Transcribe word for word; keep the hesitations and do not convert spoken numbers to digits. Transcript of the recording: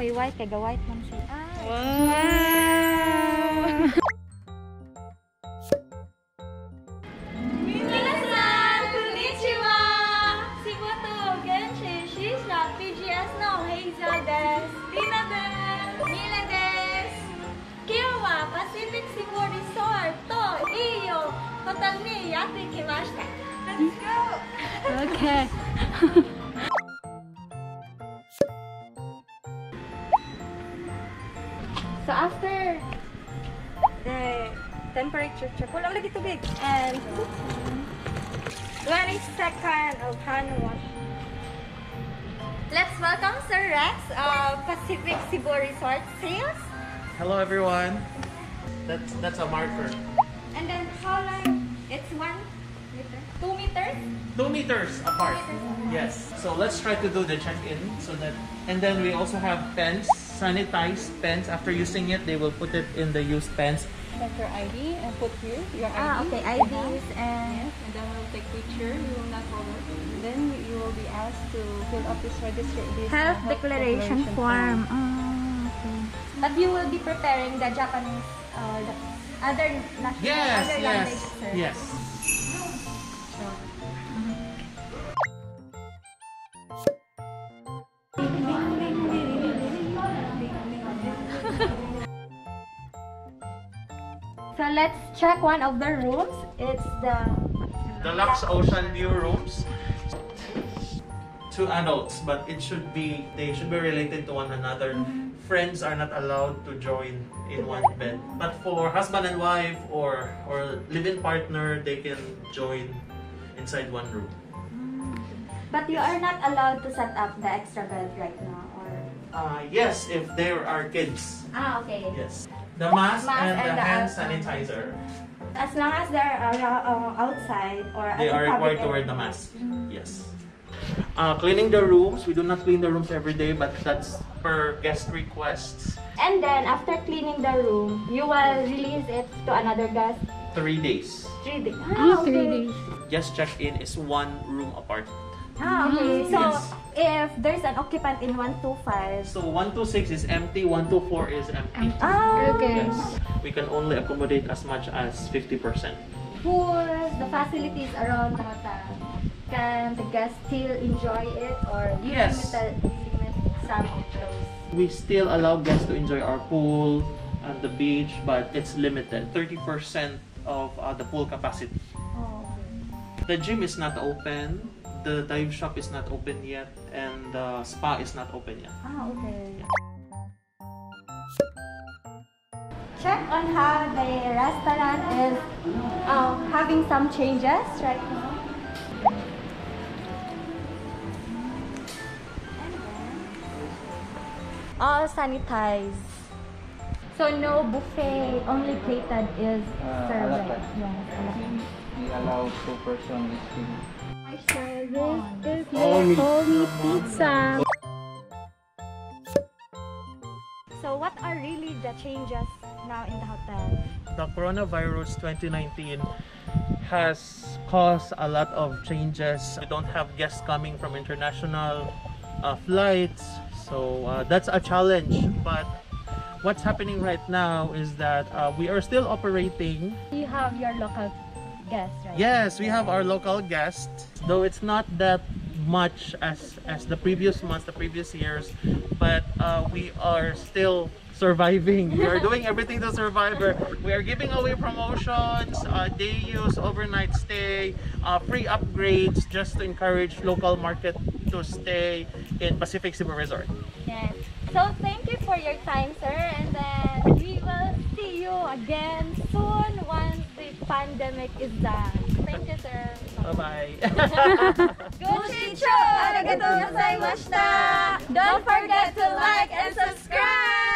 may white, kaya white lang siya. Ah, wow! wow. Pacific Cebu Resort to iyo totally yatte kimashita. Let's go. Okay. So after the temperature check, wala lagi tubig and twenty seconds of hand wash. Let's welcome Sir Rex of Pacific Cebu Resort Sales. Hello everyone. That's, that's a marker. And then how long? It's one meter? Two meters? Two meters apart. Two meters apart. Yes. So let's try to do the check-in. So that, and then we also have pens, sanitized pens. After using it, they will put it in the used pens. That's your I D and put here your I D. Ah, okay. I Ds and... Yes, and then we'll take picture. We will not over. Then you will be asked to fill up this register. This health, health declaration, declaration form. Oh, okay. But you will be preparing the Japanese Uh, the other national yes, other yes, language, sir. Yes. So let's check one of the rooms. It's the The Luxe Ocean View rooms. Two adults, but it should be they should be related to one another. Mm-hmm. Friends are not allowed to join in one bed, but for husband and wife or or live-in partner, they can join inside one room. Mm. But you are not allowed to set up the extra bed right now, or? Uh, yes, if there are kids. Ah, okay. Yes, the mask, mask and, and the, the hand sanitizer. As long as they're uh, outside or they are required to wear the mask. Mm. Yes. Uh, cleaning the rooms. We do not clean the rooms every day, but that's per guest requests. And then after cleaning the room, you will release it to another guest. Three days. Three days. Ah, okay. Three days. Just check-in is one room apartment. Ah, okay. So yes. If there's an occupant in one two five. So one two six is empty. one two four is empty. Ah, okay. Yes. We can only accommodate as much as fifty percent. For the facilities around the hotel, can the guests still enjoy it, or do you yes. limit, limit some of those? We still allow guests to enjoy our pool and the beach, but it's limited. thirty percent of uh, the pool capacity. Oh, okay. The gym is not open, the dive shop is not open yet, and the spa is not open yet. Ah, okay. Yeah. Check on how the restaurant is uh, having some changes right now. All sanitized. So no buffet, only plated is uh, served. Yeah, we allow two person eating. I shall this is the homey pizza. So what are really the changes now in the hotel? The coronavirus twenty nineteen has caused a lot of changes. We don't have guests coming from international uh, flights. So uh, that's a challenge, but what's happening right now is that uh, we are still operating. You have your local guests, right? Yes, we have our local guests, though it's not that much as, as the previous months, the previous years, but uh, we are still surviving. We are doing everything to survive. We are giving away promotions, uh, day use, overnight stay, uh, free upgrades just to encourage local market to stay in Pacific Cebu Resort. Yes. So thank you for your time, sir, and then we will see you again soon once the pandemic is done. Thank you, sir. Bye-bye. Goshicho! Arigatou gozaimashita! Don't forget to like and subscribe!